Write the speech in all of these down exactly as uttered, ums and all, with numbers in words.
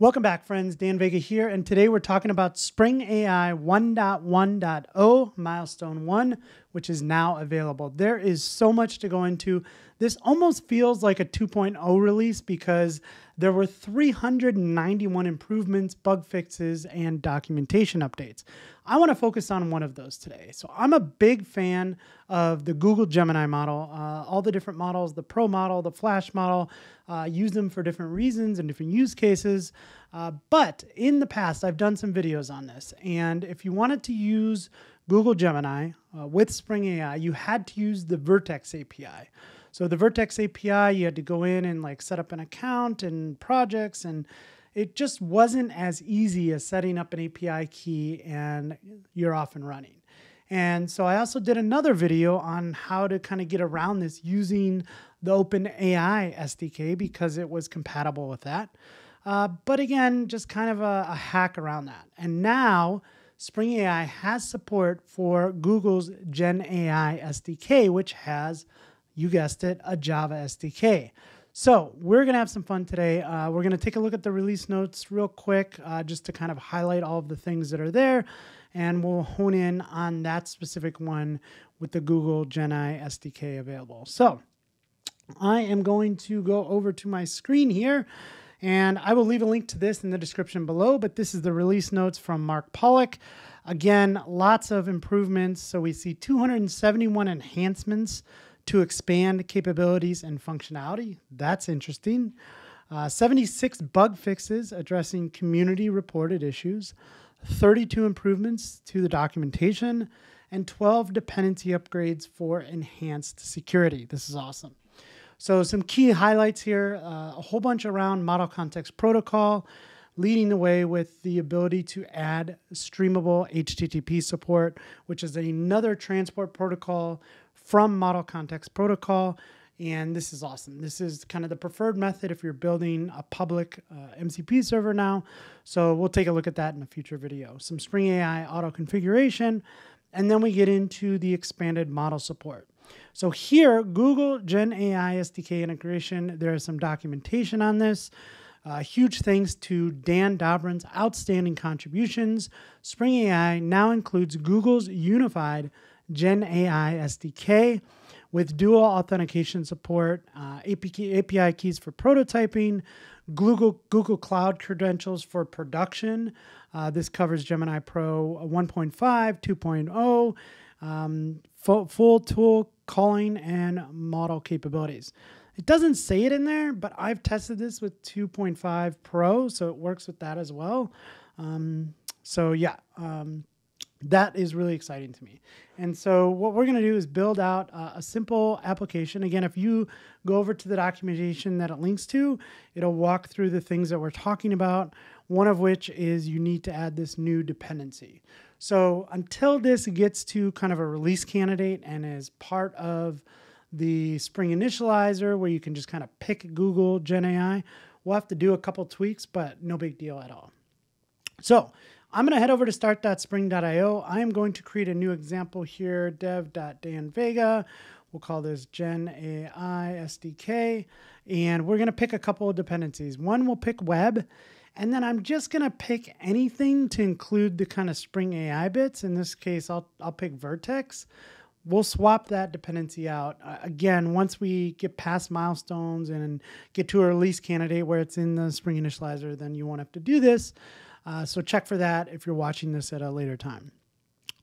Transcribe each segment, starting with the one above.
Welcome back, friends. Dan Vega here, and today we're talking about Spring A I one point one point zero, milestone one, which is now available. There is so much to go into. This almost feels like a two point oh release because there were three hundred ninety-one improvements, bug fixes, and documentation updates. I want to focus on one of those today. So I'm a big fan of the Google Gemini model, uh, all the different models, the Pro model, the Flash model, uh, use them for different reasons and different use cases. Uh, but in the past, I've done some videos on this. And if you wanted to use Google Gemini uh, with Spring A I, you had to use the Vertex A P I. So the Vertex A P I, you had to go in and like set up an account and projects, and it just wasn't as easy as setting up an A P I key and you're off and running. And so I also did another video on how to kind of get around this using the OpenAI S D K because it was compatible with that. Uh, but again, just kind of a, a hack around that. And now Spring A I has support for Google's Gen A I S D K, which has, you guessed it, a Java S D K. So we're going to have some fun today. Uh, we're going to take a look at the release notes real quick uh, just to kind of highlight all of the things that are there. And we'll hone in on that specific one with the Google Gen A I S D K available. So I am going to go over to my screen here. And I will leave a link to this in the description below, but this is the release notes from Mark Pollack. Again, lots of improvements. So we see two hundred seventy-one enhancements to expand capabilities and functionality. That's interesting. Uh, seventy-six bug fixes addressing community-reported issues, thirty-two improvements to the documentation, and twelve dependency upgrades for enhanced security. This is awesome. So some key highlights here, uh, a whole bunch around Model Context Protocol, leading the way with the ability to add streamable H T T P support, which is another transport protocol from Model Context Protocol. And this is awesome. This is kind of the preferred method if you're building a public uh, M C P server now. So we'll take a look at that in a future video. Some Spring A I auto configuration, and then we get into the expanded model support. So here, Google Gen A I S D K integration, there is some documentation on this. Uh, huge thanks to Dan Dobrin's outstanding contributions. Spring A I now includes Google's unified Gen A I S D K with dual authentication support, uh, A P I keys for prototyping, Google, Google Cloud credentials for production. Uh, this covers Gemini Pro one point five, two point oh, um, full, full tool calling and model capabilities. It doesn't say it in there, but I've tested this with two point five Pro, so it works with that as well. Um, so yeah, um, that is really exciting to me. And so what we're going to do is build out uh, a simple application. Again, if you go over to the documentation that it links to, it'll walk through the things that we're talking about, one of which is you need to add this new dependency. So until this gets to kind of a release candidate and is part of the Spring Initializr, where you can just kind of pick Google Gen A I, we'll have to do a couple tweaks, but no big deal at all. So I'm going to head over to start dot spring dot i o. I am going to create a new example here, dev dot dan vega. We'll call this Gen A I S D K, and we're going to pick a couple of dependencies. One, we'll pick web, and then I'm just going to pick anything to include the kind of Spring A I bits. In this case, I'll, I'll pick Vertex. We'll swap that dependency out. Uh, again, once we get past milestones and get to a release candidate where it's in the Spring Initializr, then you won't have to do this. Uh, so check for that if you're watching this at a later time.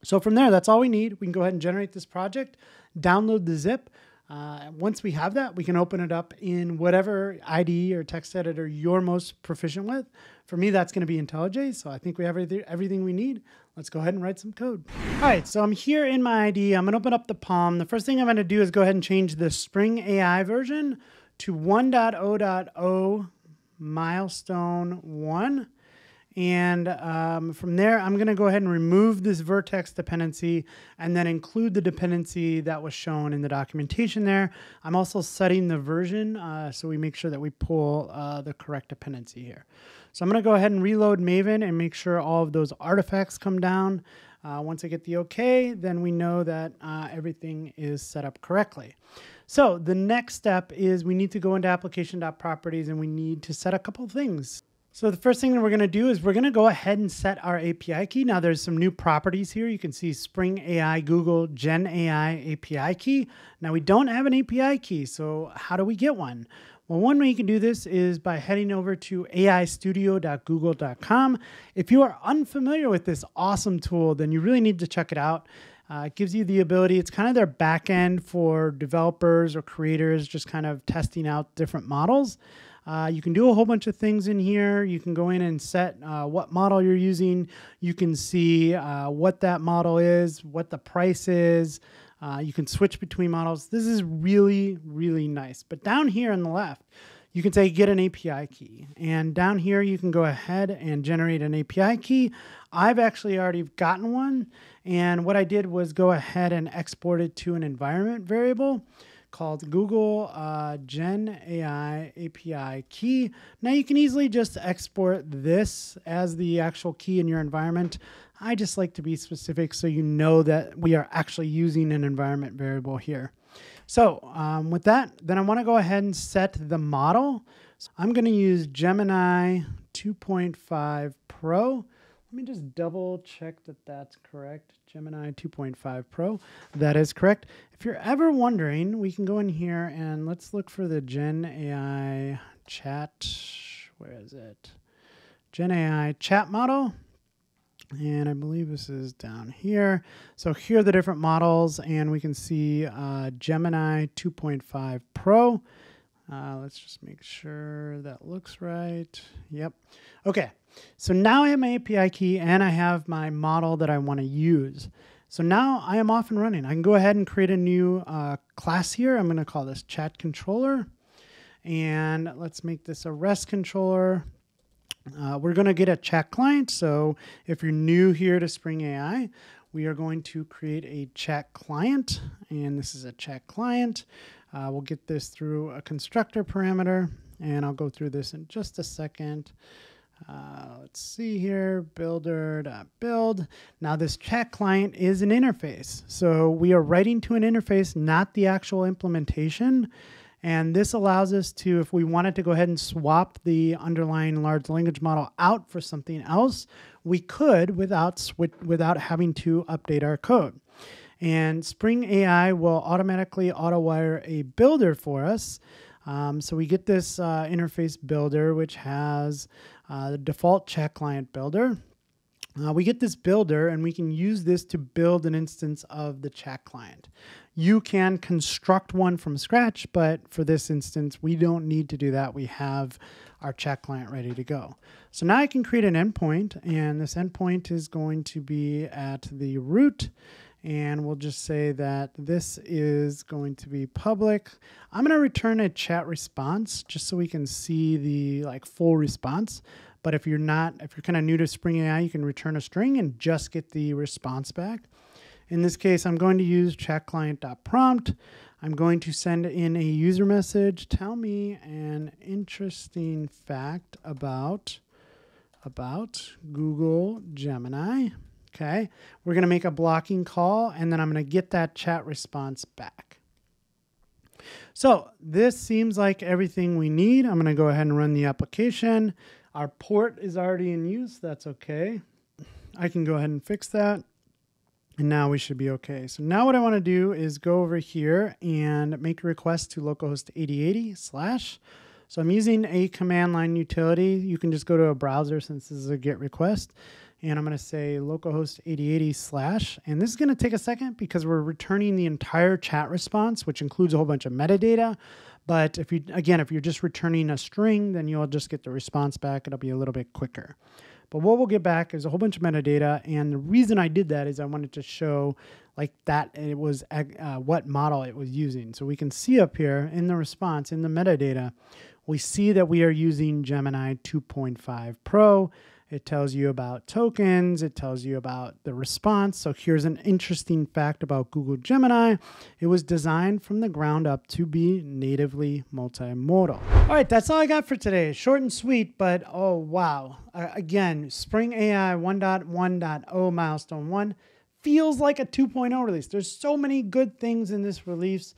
So from there, that's all we need. We can go ahead and generate this project, download the zip. Uh, once we have that, we can open it up in whatever I D E or text editor you're most proficient with. For me, that's going to be IntelliJ, so I think we have everything we need. Let's go ahead and write some code. All right, so I'm here in my I D E. I'm going to open up the P O M. The first thing I'm going to do is go ahead and change the Spring A I version to one point oh point oh milestone one. And um, from there, I'm going to go ahead and remove this Vertex dependency and then include the dependency that was shown in the documentation there. I'm also setting the version uh, so we make sure that we pull uh, the correct dependency here. So I'm going to go ahead and reload Maven and make sure all of those artifacts come down. Uh, once I get the OK, then we know that uh, everything is set up correctly. So the next step is we need to go into application dot properties and we need to set a couple things. So the first thing that we're going to do is we're going to go ahead and set our A P I key. Now there's some new properties here. You can see Spring A I, Google Gen A I A P I key. Now we don't have an A P I key, so how do we get one? Well, one way you can do this is by heading over to A I studio dot google dot com. If you are unfamiliar with this awesome tool, then you really need to check it out. Uh, it gives you the ability, it's kind of their back end for developers or creators just kind of testing out different models. Uh, you can do a whole bunch of things in here. You can go in and set uh, what model you're using. You can see uh, what that model is, what the price is. Uh, you can switch between models. This is really, really nice. But down here on the left, you can say get an A P I key. And down here, you can go ahead and generate an A P I key. I've actually already gotten one. And what I did was go ahead and export it to an environment variable called Google uh, Gen A I A P I key. Now you can easily just export this as the actual key in your environment. I just like to be specific so you know that we are actually using an environment variable here. So um, with that, then I want to go ahead and set the model. So I'm going to use Gemini two point five Pro. Let me just double check that that's correct. Gemini two point five Pro, that is correct. If you're ever wondering, we can go in here and let's look for the Gen A I chat. Where is it? Gen A I chat model. And I believe this is down here. So here are the different models, and we can see uh, Gemini two point five Pro. Uh, let's just make sure that looks right. Yep. Okay. So now I have my A P I key, and I have my model that I want to use. So now I am off and running. I can go ahead and create a new uh, class here. I'm going to call this chat controller. And let's make this a REST controller. Uh, we're going to get a chat client. So if you're new here to Spring A I, we are going to create a chat client. And this is a chat client. Uh, we'll get this through a constructor parameter. And I'll go through this in just a second. Uh, let's see here, builder.build. Now this chat client is an interface. So we are writing to an interface, not the actual implementation. And this allows us to, if we wanted to go ahead and swap the underlying large language model out for something else, we could without switch, without having to update our code. And Spring A I will automatically auto-wire a builder for us. Um, so we get this uh, interface builder, which has uh, the default chat client builder. Uh, we get this builder, and we can use this to build an instance of the chat client. You can construct one from scratch, but for this instance, we don't need to do that. We have our chat client ready to go. So now I can create an endpoint, and this endpoint is going to be at the root. And we'll just say that this is going to be public. I'm going to return a chat response just so we can see the like full response. But if you're not, if you're kind of new to Spring A I, you can return a string and just get the response back. In this case, I'm going to use chatclient.prompt. I'm going to send in a user message. Tell me an interesting fact about, about Google Gemini. Okay, we're going to make a blocking call, and then I'm going to get that chat response back. So this seems like everything we need. I'm going to go ahead and run the application. Our port is already in use. That's okay. I can go ahead and fix that. And now we should be okay. So now what I want to do is go over here and make a request to localhost eighty eighty slash. So I'm using a command line utility. You can just go to a browser since this is a GET request. And I'm going to say localhost eighty eighty slash. And this is going to take a second because we're returning the entire chat response, which includes a whole bunch of metadata. But if you, again, if you're just returning a string, then you'll just get the response back. It'll be a little bit quicker. But what we'll get back is a whole bunch of metadata. And the reason I did that is I wanted to show like that it was uh, what model it was using. So we can see up here in the response, in the metadata, we see that we are using Gemini two point five Pro. It tells you about tokens. It tells you about the response. So here's an interesting fact about Google Gemini. It was designed from the ground up to be natively multimodal. All right, that's all I got for today. Short and sweet, but oh, wow. Uh, again, Spring A I one point one point zero milestone one feels like a two point oh release. There's so many good things in this release.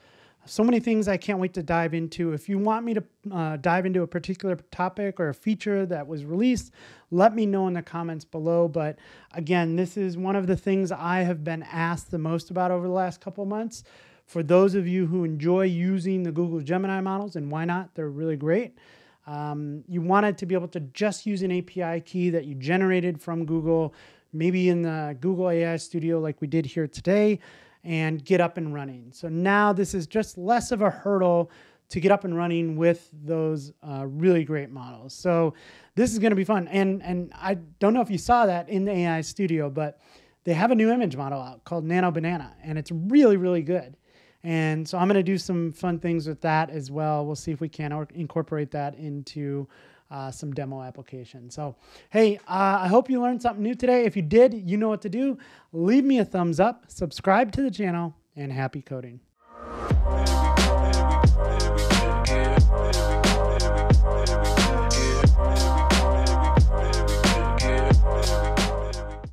So many things I can't wait to dive into. If you want me to uh, dive into a particular topic or a feature that was released, let me know in the comments below. But again, this is one of the things I have been asked the most about over the last couple months. For those of you who enjoy using the Google Gemini models, and why not? They're really great. Um, you wanted to be able to just use an A P I key that you generated from Google, maybe in the Google A I Studio like we did here today, and get up and running. So now this is just less of a hurdle to get up and running with those uh, really great models. So this is going to be fun. And, and I don't know if you saw that in the A I Studio, but they have a new image model out called Nano Banana, and it's really, really good. And so I'm going to do some fun things with that as well. We'll see if we can incorporate that into uh, some demo applications. So, hey, uh, I hope you learned something new today. If you did, you know what to do. Leave me a thumbs up, subscribe to the channel, and happy coding.